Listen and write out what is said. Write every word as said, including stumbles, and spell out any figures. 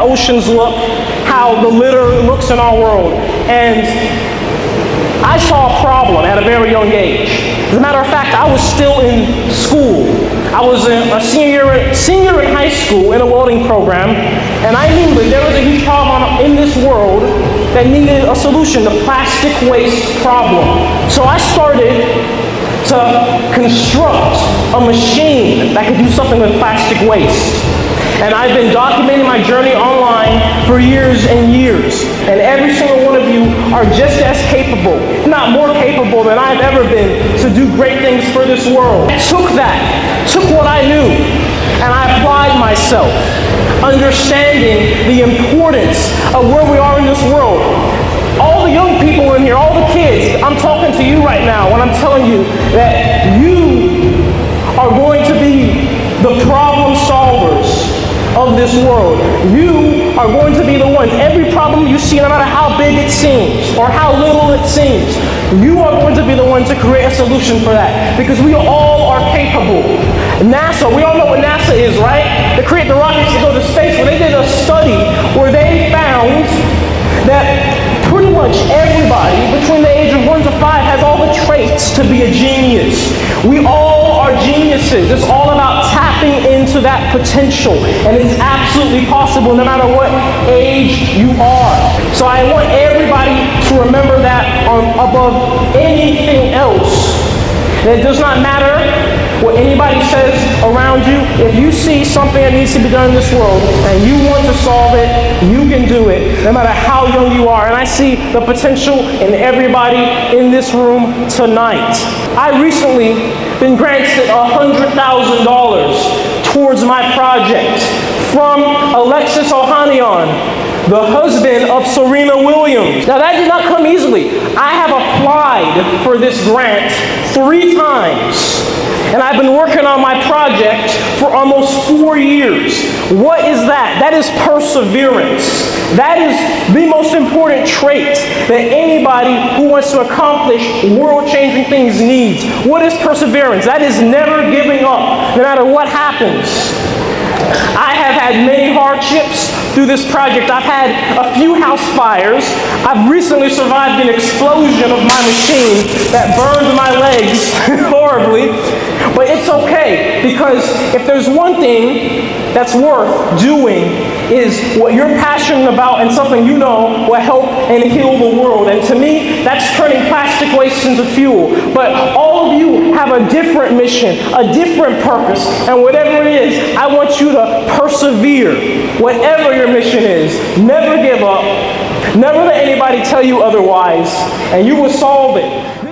our oceans look, how the litter looks in our world. And I saw a problem at a very young age. As a matter of fact, I was still in school. I was a senior, senior in high school in a welding program, and I knew that there was a huge problem in this world that needed a solution, the plastic waste problem. So I started to construct a machine that could do something with plastic waste. And I've been documenting my journey online for years and years. And every single one of you are just as capable, if not more capable than I've ever been, to do great things for this world. I took that, took what I knew, and I applied myself, understanding the importance of where we are in this world. All the young people in here, all the kids, I'm talking to you right now when I'm telling you that you are going to be the problem solvers of this world. You are going to be the ones. Every problem you see, no matter how big it seems or how little it seems, you are going to be the ones to create a solution for that, because we all are capable. NASA, we all know what NASA is, right? They create the rockets to go to space. Well, they did a study where they found that pretty much everybody between the age of one to five has all the traits to be a genius. We all are geniuses. It's all about talent. Into that potential, and it's absolutely possible no matter what age you are. So I want everybody to remember that um, above anything else. And it does not matter what anybody says around you. If you see something that needs to be done in this world and you want to solve it, you can do it, no matter how young you are. And I see the potential in everybody in this room tonight. I recently been granted one hundred thousand dollars towards my project from Alexis Ohanian, the husband of Serena Williams. Now that did not come easily. I have applied for this grant three times. And I've been working on my project for almost four years. What is that? That is perseverance. That is the most important trait that anybody who wants to accomplish world-changing things needs. What is perseverance? That is never giving up, no matter what happens. I have had many hardships through this project. I've had a few house fires. I've recently survived an explosion of my machine that burned my legs horribly. But it's okay, because if there's one thing that's worth doing is what you're passionate about and something you know will help and heal the world. And to me, that's turning plastic waste into fuel. But all of you have a different mission, a different purpose, and whatever it is, I want you to persevere. Whatever your mission is, never give up, never let anybody tell you otherwise, and you will solve it.